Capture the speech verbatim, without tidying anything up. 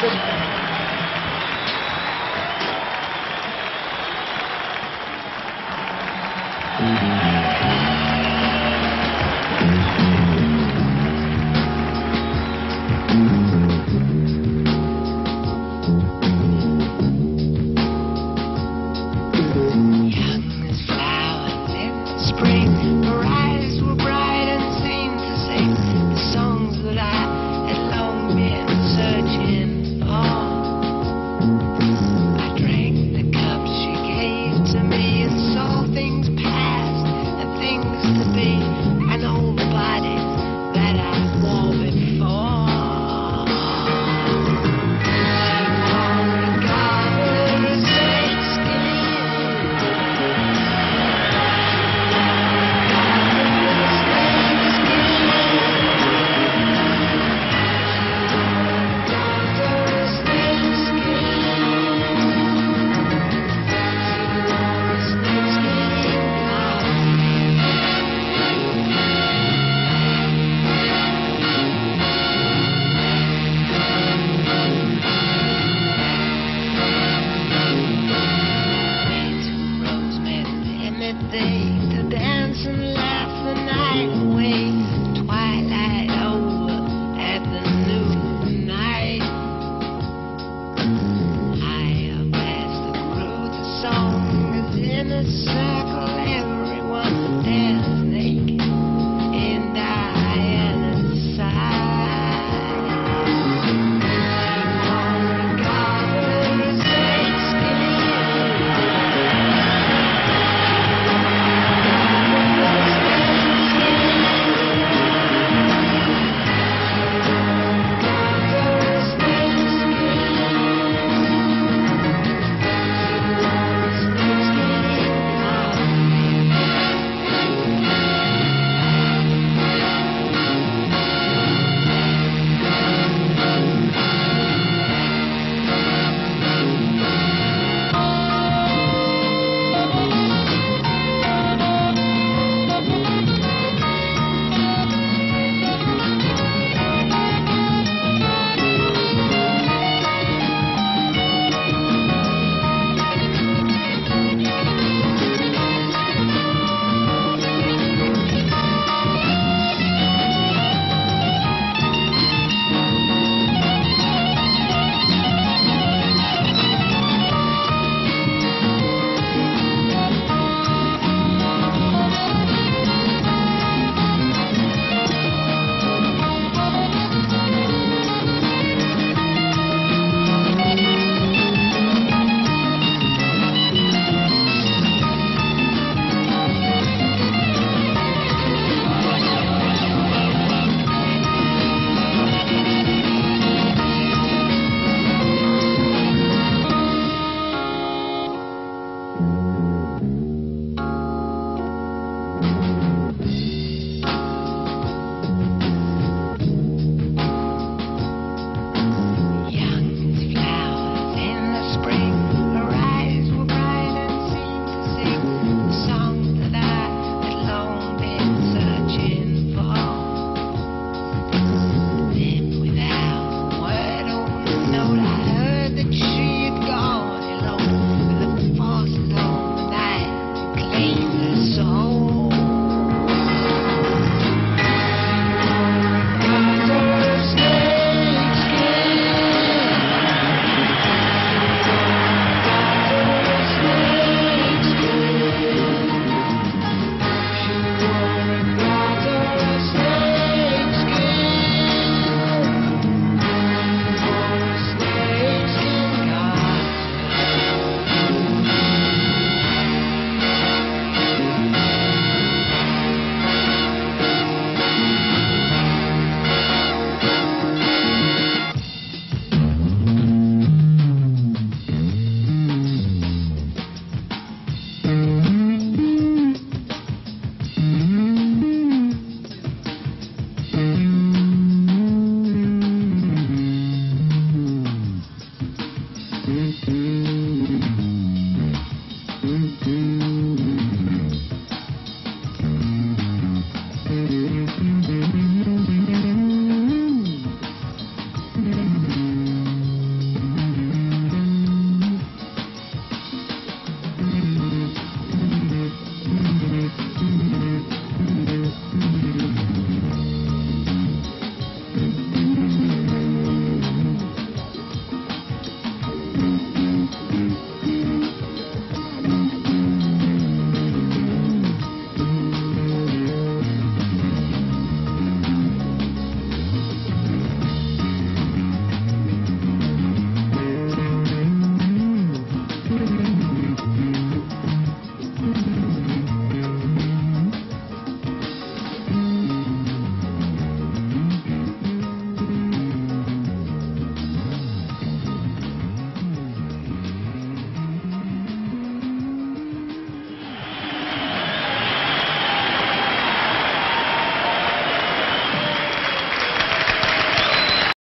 puntos. No, I heard that you